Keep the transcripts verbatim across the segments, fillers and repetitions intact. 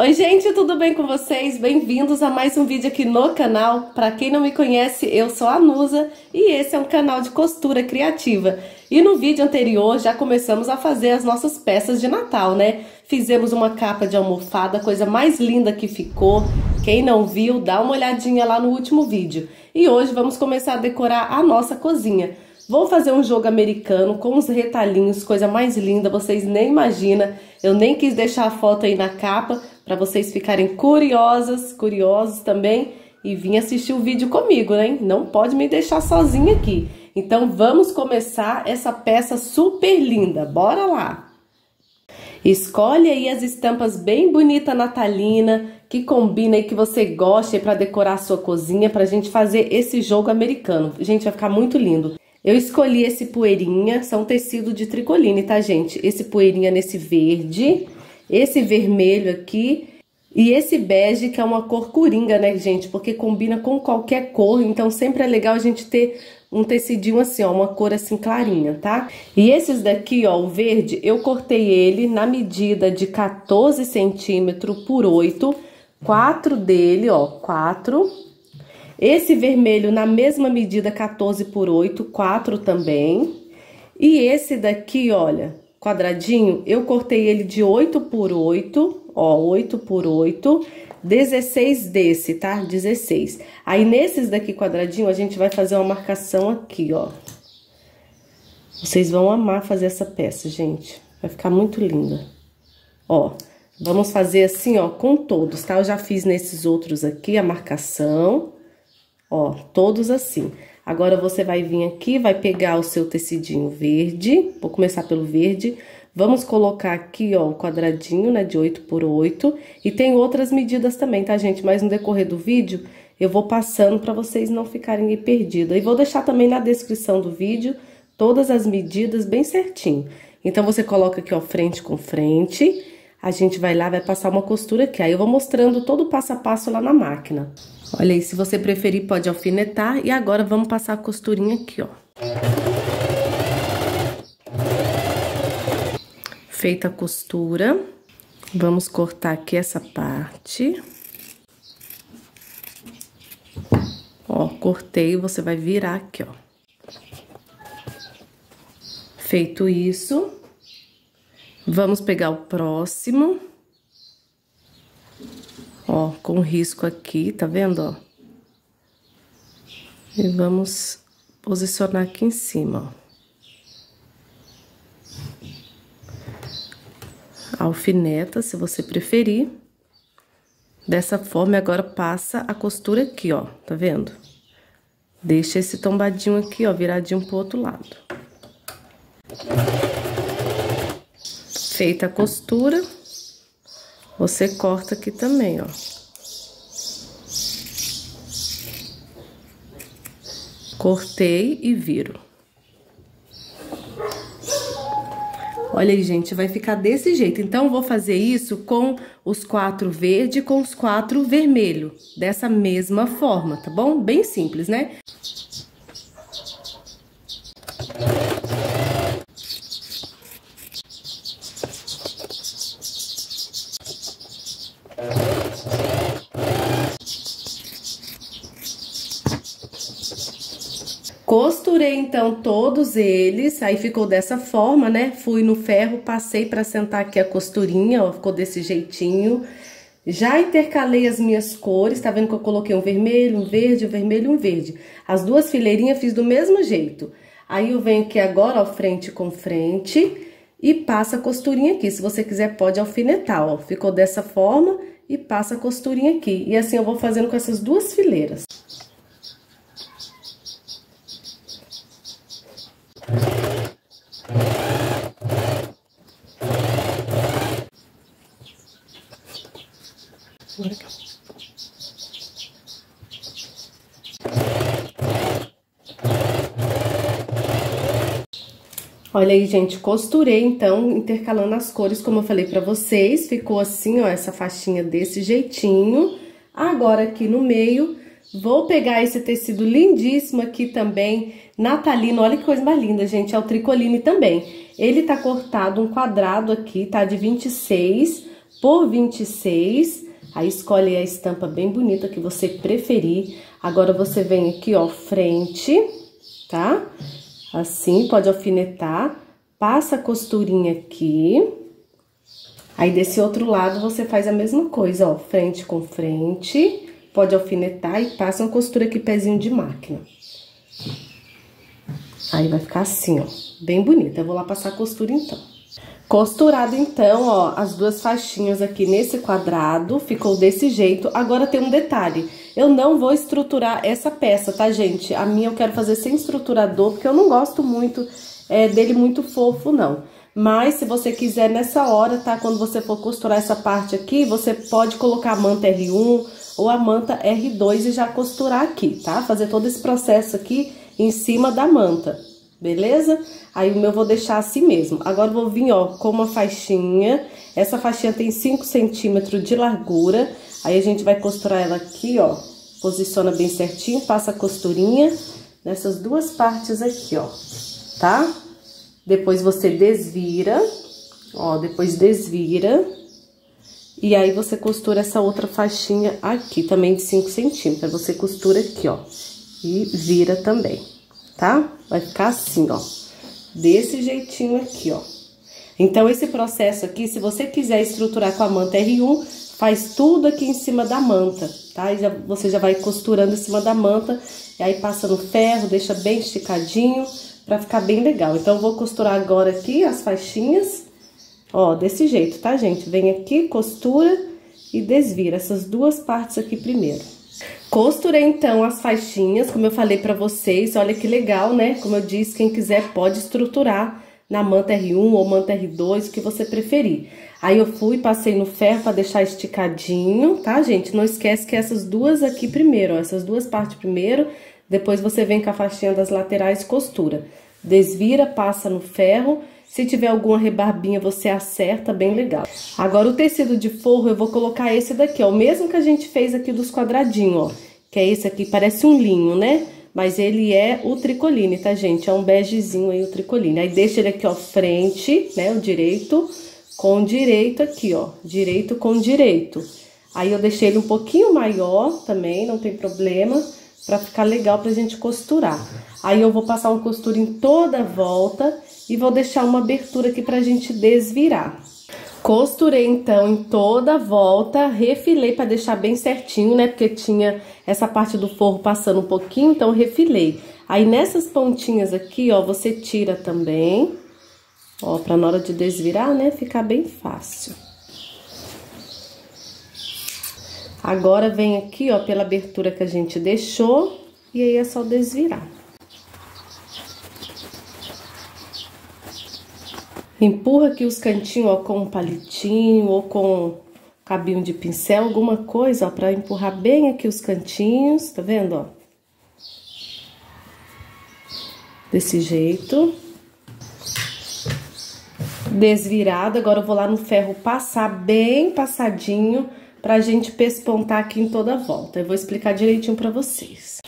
Oi gente, tudo bem com vocês? Bem-vindos a mais um vídeo aqui no canal. Para quem não me conhece, eu sou a Nusa e esse é um canal de costura criativa. E no vídeo anterior já começamos a fazer as nossas peças de Natal, né? Fizemos uma capa de almofada, a coisa mais linda que ficou. Quem não viu, dá uma olhadinha lá no último vídeo. E hoje vamos começar a decorar a nossa cozinha. Vou fazer um jogo americano com os retalhinhos, coisa mais linda, vocês nem imaginam. Eu nem quis deixar a foto aí na capa, para vocês ficarem curiosas, curiosos também. E vim assistir o vídeo comigo, né? Não pode me deixar sozinha aqui. Então vamos começar essa peça super linda, bora lá! Escolhe aí as estampas bem bonita natalina, que combina e que você gosta para decorar a sua cozinha, pra gente fazer esse jogo americano. Gente, vai ficar muito lindo. Eu escolhi esse poeirinha, são tecido de tricoline, tá, gente? Esse poeirinha nesse verde, esse vermelho aqui e esse bege, que é uma cor coringa, né, gente? Porque combina com qualquer cor, então sempre é legal a gente ter um tecidinho assim, ó, uma cor assim clarinha, tá? E esses daqui, ó, o verde, eu cortei ele na medida de quatorze centímetros por oito, quatro dele, ó, quatro... Esse vermelho na mesma medida, quatorze por oito, quatro também. E esse daqui, olha, quadradinho, eu cortei ele de oito por oito, ó, oito por oito, dezesseis desse, tá? dezesseis. Aí, nesses daqui quadradinho, a gente vai fazer uma marcação aqui, ó. Vocês vão amar fazer essa peça, gente. Vai ficar muito linda. Ó, vamos fazer assim, ó, com todos, tá? Eu já fiz nesses outros aqui a marcação. Ó, todos assim. Agora, você vai vir aqui, vai pegar o seu tecidinho verde. Vou começar pelo verde. Vamos colocar aqui, ó, o quadradinho, né, de oito por oito. E tem outras medidas também, tá, gente? Mas no decorrer do vídeo, eu vou passando pra vocês não ficarem aí perdidas. E vou deixar também na descrição do vídeo todas as medidas bem certinho. Então, você coloca aqui, ó, frente com frente. A gente vai lá, vai passar uma costura aqui. Aí, eu vou mostrando todo o passo a passo lá na máquina. Olha aí, se você preferir, pode alfinetar. E agora, vamos passar a costurinha aqui, ó. Feita a costura, vamos cortar aqui essa parte. Ó, cortei, você vai virar aqui, ó. Feito isso, vamos pegar o próximo. Ó, com risco aqui, tá vendo, ó? E vamos posicionar aqui em cima, ó. Alfineta, se você preferir. Dessa forma, agora passa a costura aqui, ó, tá vendo? Deixa esse tombadinho aqui, ó, viradinho pro outro lado. Feita a costura, você corta aqui também, ó. Cortei e viro. Olha aí, gente, vai ficar desse jeito. Então, eu vou fazer isso com os quatro verde e com os quatro vermelho. Dessa mesma forma, tá bom? Bem simples, né? Costurei, então, todos eles, aí ficou dessa forma, né? Fui no ferro, passei pra sentar aqui a costurinha, ó, ficou desse jeitinho. Já intercalei as minhas cores, tá vendo que eu coloquei um vermelho, um verde, um vermelho e um verde. As duas fileirinhas fiz do mesmo jeito. Aí eu venho aqui agora, ó, frente com frente e passa a costurinha aqui. Se você quiser, pode alfinetar, ó. Ficou dessa forma e passa a costurinha aqui. E assim eu vou fazendo com essas duas fileiras. Olha aí, gente, costurei, então, intercalando as cores, como eu falei pra vocês. Ficou assim, ó, essa faixinha desse jeitinho. Agora, aqui no meio, vou pegar esse tecido lindíssimo aqui também, natalino. Olha que coisa mais linda, gente, é o tricoline também. Ele tá cortado um quadrado aqui, tá, de vinte e seis por vinte e seis. Aí escolhe a estampa bem bonita que você preferir. Agora você vem aqui, ó, frente, tá? Assim, pode alfinetar. Passa a costurinha aqui. Aí desse outro lado você faz a mesma coisa, ó, frente com frente. Pode alfinetar e passa uma costura aqui, pezinho de máquina. Aí vai ficar assim, ó, bem bonita. Eu vou lá passar a costura então. Costurado então, ó, as duas faixinhas aqui nesse quadrado, ficou desse jeito. Agora tem um detalhe, eu não vou estruturar essa peça, tá, gente? A minha eu quero fazer sem estruturador, porque eu não gosto muito é, dele muito fofo, não. Mas se você quiser nessa hora, tá, quando você for costurar essa parte aqui, você pode colocar a manta R um ou a manta R dois e já costurar aqui, tá? Fazer todo esse processo aqui em cima da manta, beleza? Aí o meu eu vou deixar assim mesmo. Agora vou vir, ó, com uma faixinha. Essa faixinha tem cinco centímetros de largura. Aí a gente vai costurar ela aqui, ó. Posiciona bem certinho, passa a costurinha nessas duas partes aqui, ó, tá? Depois você desvira, ó, depois desvira. E aí você costura essa outra faixinha aqui, também de cinco centímetros. Aí você costura aqui, ó. E vira também, tá? Vai ficar assim, ó, desse jeitinho aqui, ó. Então, esse processo aqui, se você quiser estruturar com a manta R um, faz tudo aqui em cima da manta, tá? E já, você já vai costurando em cima da manta, e aí passa no ferro, deixa bem esticadinho, pra ficar bem legal. Então, eu vou costurar agora aqui as faixinhas, ó, desse jeito, tá, gente? Vem aqui, costura e desvira essas duas partes aqui primeiro. Costurei então as faixinhas, como eu falei pra vocês, olha que legal, né? Como eu disse, quem quiser pode estruturar na manta R um ou manta R dois, o que você preferir. Aí eu fui, passei no ferro pra deixar esticadinho, tá, gente? Não esquece que essas duas aqui primeiro, ó, essas duas partes primeiro, depois você vem com a faixinha das laterais e costura. Desvira, passa no ferro, se tiver alguma rebarbinha você acerta, bem legal. Agora o tecido de forro eu vou colocar esse daqui, ó, o mesmo que a gente fez aqui dos quadradinhos, ó, que é esse aqui, parece um linho, né? Mas ele é o tricoline, tá, gente? É um begezinho aí o tricoline. Aí deixa ele aqui, ó, frente, né, o direito com direito aqui, ó, direito com direito. Aí eu deixei ele um pouquinho maior também, não tem problema, pra ficar legal pra gente costurar. Aí eu vou passar uma costura em toda a volta e vou deixar uma abertura aqui pra gente desvirar. Costurei então em toda a volta, refilei pra deixar bem certinho, né? Porque tinha essa parte do forro passando um pouquinho, então refilei. Aí nessas pontinhas aqui, ó, você tira também, ó, pra na hora de desvirar, né, ficar bem fácil. Agora vem aqui, ó, pela abertura que a gente deixou, e aí é só desvirar. Empurra aqui os cantinhos, ó, com um palitinho ou com cabinho de pincel, alguma coisa, ó, pra empurrar bem aqui os cantinhos, tá vendo, ó? Desse jeito. Desvirado, agora eu vou lá no ferro passar bem passadinho, pra gente pespontar aqui em toda a volta. Eu vou explicar direitinho pra vocês.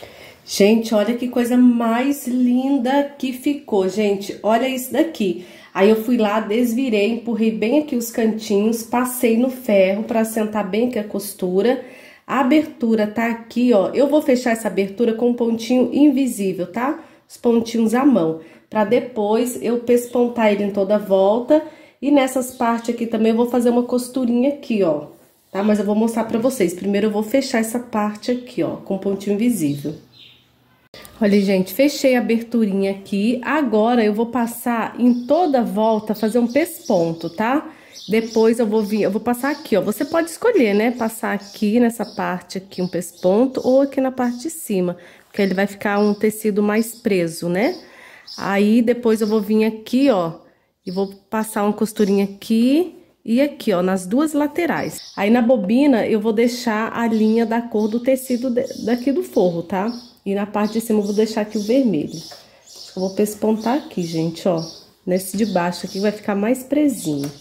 Gente, olha que coisa mais linda que ficou, gente. Olha isso daqui. Aí eu fui lá, desvirei, empurrei bem aqui os cantinhos, passei no ferro pra assentar bem aqui a costura. A abertura tá aqui, ó. Eu vou fechar essa abertura com um pontinho invisível, tá? Os pontinhos à mão. Pra depois eu pespontar ele em toda a volta. E nessas partes aqui também eu vou fazer uma costurinha aqui, ó. Tá? Mas eu vou mostrar pra vocês. Primeiro eu vou fechar essa parte aqui, ó, com pontinho invisível. Olha, gente, fechei a aberturinha aqui. Agora eu vou passar em toda a volta, fazer um pesponto, tá? Depois eu vou vir, eu vou passar aqui, ó. Você pode escolher, né? Passar aqui nessa parte aqui um pesponto ou aqui na parte de cima, porque ele vai ficar um tecido mais preso, né? Aí depois eu vou vir aqui, ó, e vou passar uma costurinha aqui. E aqui, ó, nas duas laterais. Aí na bobina eu vou deixar a linha da cor do tecido de, daqui do forro, tá? E na parte de cima eu vou deixar aqui o vermelho. Eu vou pespontar aqui, gente, ó. Nesse de baixo aqui vai ficar mais presinho.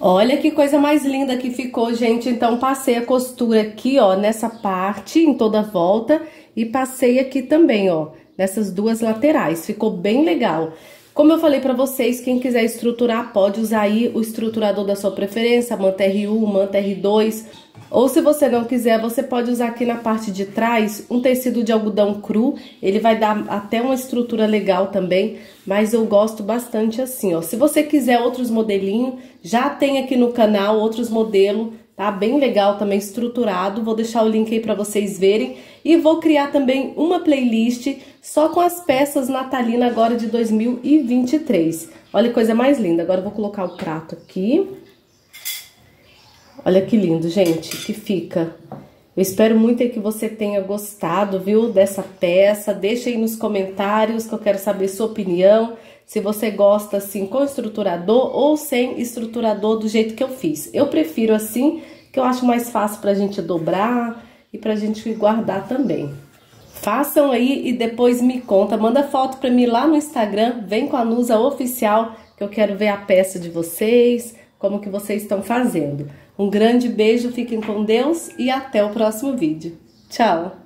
Olha que coisa mais linda que ficou, gente. Então, passei a costura aqui, ó, nessa parte, em toda a volta. E passei aqui também, ó. nessas duas laterais. Ficou bem legal. Como eu falei pra vocês, quem quiser estruturar, pode usar aí o estruturador da sua preferência, manta R um, manta R dois. Ou se você não quiser, você pode usar aqui na parte de trás um tecido de algodão cru. Ele vai dar até uma estrutura legal também, mas eu gosto bastante assim, ó. Se você quiser outros modelinhos, já tem aqui no canal outros modelos. Tá bem legal também, estruturado. Vou deixar o link aí pra vocês verem. E vou criar também uma playlist só com as peças natalina agora de dois mil e vinte e três. Olha que coisa mais linda. Agora eu vou colocar o prato aqui. Olha que lindo, gente, que fica. Eu espero muito que você tenha gostado, viu, dessa peça. Deixa aí nos comentários que eu quero saber sua opinião. Se você gosta assim com estruturador ou sem estruturador, do jeito que eu fiz. Eu prefiro assim, que eu acho mais fácil pra gente dobrar e pra gente guardar também. Façam aí e depois me conta. Manda foto pra mim lá no Instagram, Vem com a Nusa Oficial, que eu quero ver a peça de vocês, como que vocês estão fazendo. Um grande beijo, fiquem com Deus e até o próximo vídeo. Tchau!